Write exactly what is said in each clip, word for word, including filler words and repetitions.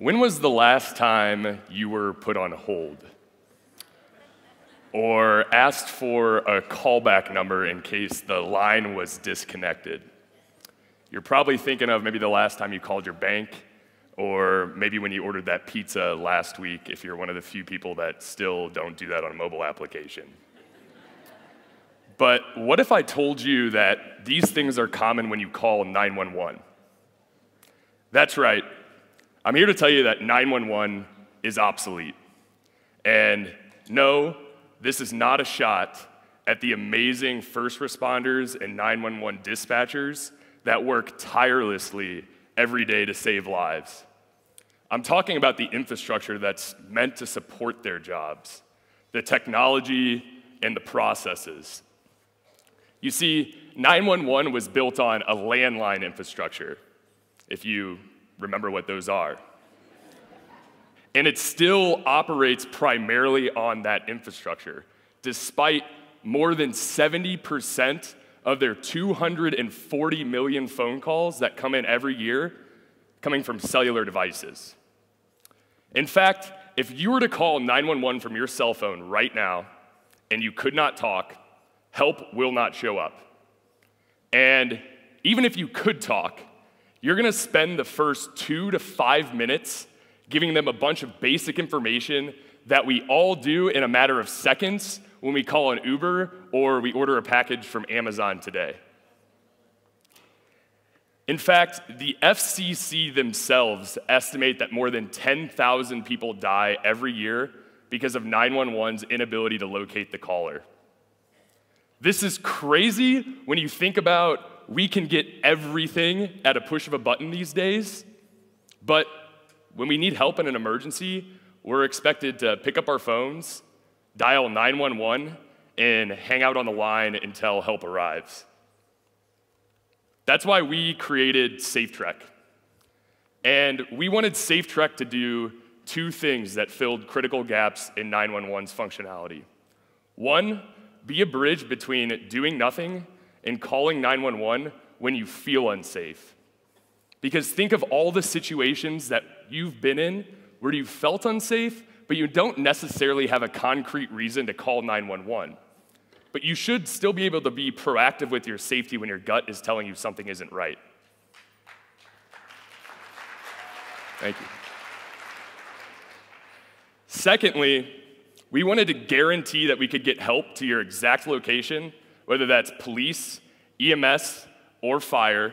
When was the last time you were put on hold? Or asked for a callback number in case the line was disconnected? You're probably thinking of maybe the last time you called your bank, or maybe when you ordered that pizza last week, if you're one of the few people that still don't do that on a mobile application. But what if I told you that these things are common when you call nine one one? That's right. I'm here to tell you that nine one one is obsolete. And no, this is not a shot at the amazing first responders and nine one one dispatchers that work tirelessly every day to save lives. I'm talking about the infrastructure that's meant to support their jobs, the technology and the processes. You see, nine one one was built on a landline infrastructure, if you remember what those are. And it still operates primarily on that infrastructure, despite more than seventy percent of their two hundred forty million phone calls that come in every year coming from cellular devices. In fact, if you were to call nine one one from your cell phone right now and you could not talk, help will not show up. And even if you could talk, you're gonna spend the first two to five minutes giving them a bunch of basic information that we all do in a matter of seconds when we call an Uber or we order a package from Amazon today. In fact, the F C C themselves estimate that more than ten thousand people die every year because of nine one one's inability to locate the caller. This is crazy when you think about we can get everything at a push of a button these days, but when we need help in an emergency, we're expected to pick up our phones, dial nine one one, and hang out on the line until help arrives. That's why we created SafeTrek. And we wanted SafeTrek to do two things that filled critical gaps in nine one one's functionality. One, be a bridge between doing nothing and calling nine one one when you feel unsafe. Because think of all the situations that you've been in where you felt unsafe, but you don't necessarily have a concrete reason to call nine one one. But you should still be able to be proactive with your safety when your gut is telling you something isn't right. Thank you. Secondly, we wanted to guarantee that we could get help to your exact location, whether that's police, E M S, or fire,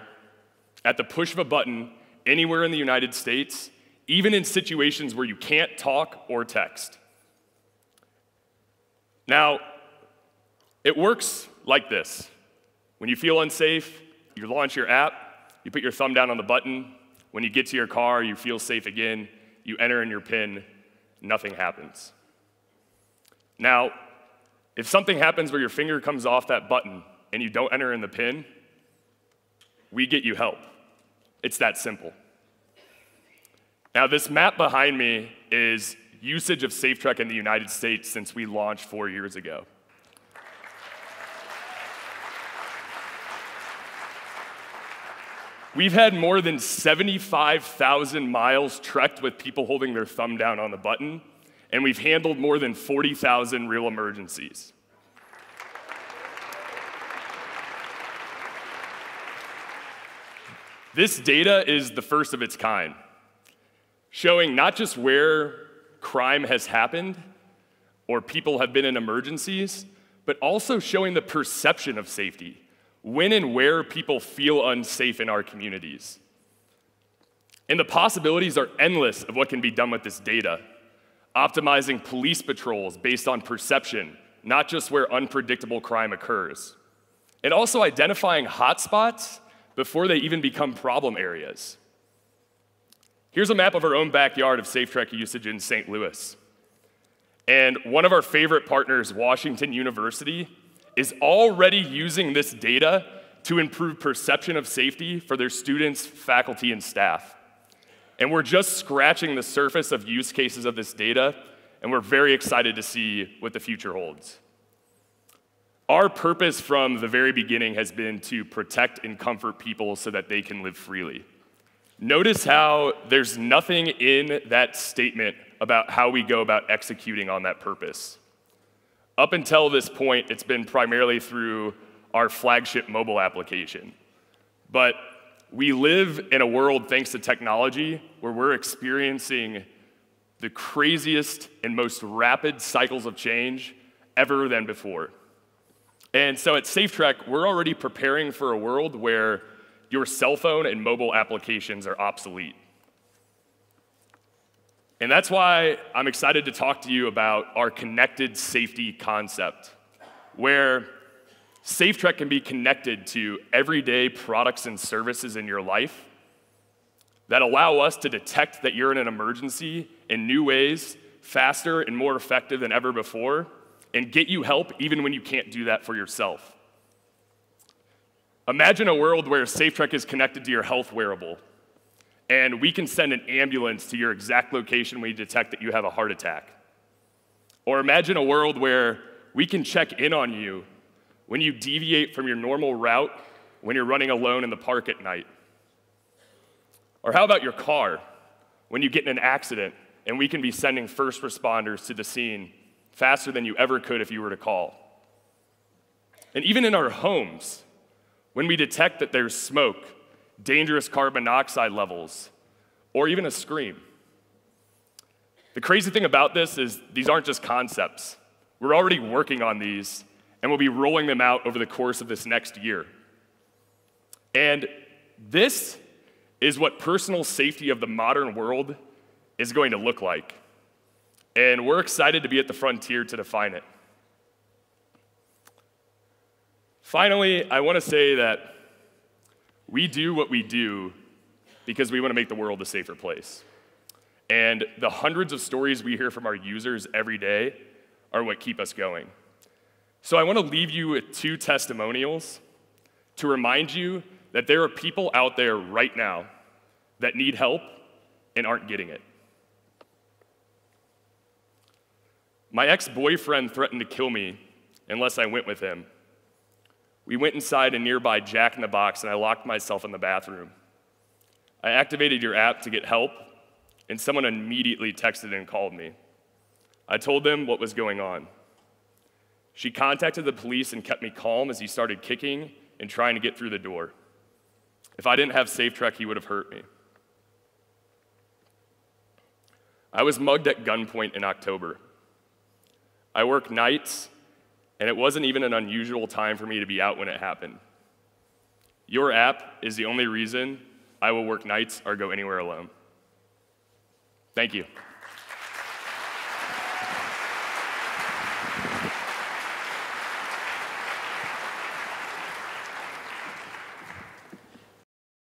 at the push of a button anywhere in the United States, even in situations where you can't talk or text. Now, it works like this. When you feel unsafe, you launch your app, you put your thumb down on the button. When you get to your car, you feel safe again, you enter in your PIN, nothing happens. Now, if something happens where your finger comes off that button and you don't enter in the PIN, we get you help. It's that simple. Now, this map behind me is usage of SafeTrek in the United States since we launched four years ago. We've had more than seventy-five thousand miles trekked with people holding their thumb down on the button, and we've handled more than forty thousand real emergencies. This data is the first of its kind, showing not just where crime has happened or people have been in emergencies, but also showing the perception of safety, when and where people feel unsafe in our communities. And the possibilities are endless of what can be done with this data, optimizing police patrols based on perception, not just where unpredictable crime occurs, and also identifying hotspots before they even become problem areas. Here's a map of our own backyard of SafeTrek usage in Saint Louis. And one of our favorite partners, Washington University, is already using this data to improve perception of safety for their students, faculty, and staff. And we're just scratching the surface of use cases of this data, and we're very excited to see what the future holds. Our purpose from the very beginning has been to protect and comfort people so that they can live freely. Notice how there's nothing in that statement about how we go about executing on that purpose. Up until this point, it's been primarily through our flagship mobile application. But we live in a world, thanks to technology, where we're experiencing the craziest and most rapid cycles of change ever than before. And so at SafeTrek, we're already preparing for a world where your cell phone and mobile applications are obsolete. And that's why I'm excited to talk to you about our connected safety concept, where SafeTrek can be connected to everyday products and services in your life that allow us to detect that you're in an emergency in new ways, faster and more effective than ever before, and get you help even when you can't do that for yourself. Imagine a world where SafeTrek is connected to your health wearable, and we can send an ambulance to your exact location when you detect that you have a heart attack. Or imagine a world where we can check in on you when you deviate from your normal route when you're running alone in the park at night. Or how about your car when you get in an accident and we can be sending first responders to the scene faster than you ever could if you were to call. And even in our homes, when we detect that there's smoke, dangerous carbon monoxide levels, or even a scream. The crazy thing about this is these aren't just concepts. We're already working on these, and we'll be rolling them out over the course of this next year. And this is what personal safety of the modern world is going to look like. And we're excited to be at the frontier to define it. Finally, I want to say that we do what we do because we want to make the world a safer place. And the hundreds of stories we hear from our users every day are what keep us going. So I want to leave you with two testimonials to remind you that there are people out there right now that need help and aren't getting it. My ex-boyfriend threatened to kill me unless I went with him. We went inside a nearby Jack in the Box, and I locked myself in the bathroom. I activated your app to get help, and someone immediately texted and called me. I told them what was going on. She contacted the police and kept me calm as he started kicking and trying to get through the door. If I didn't have SafeTrek, he would have hurt me. I was mugged at gunpoint in October. I work nights, and it wasn't even an unusual time for me to be out when it happened. Your app is the only reason I will work nights or go anywhere alone. Thank you.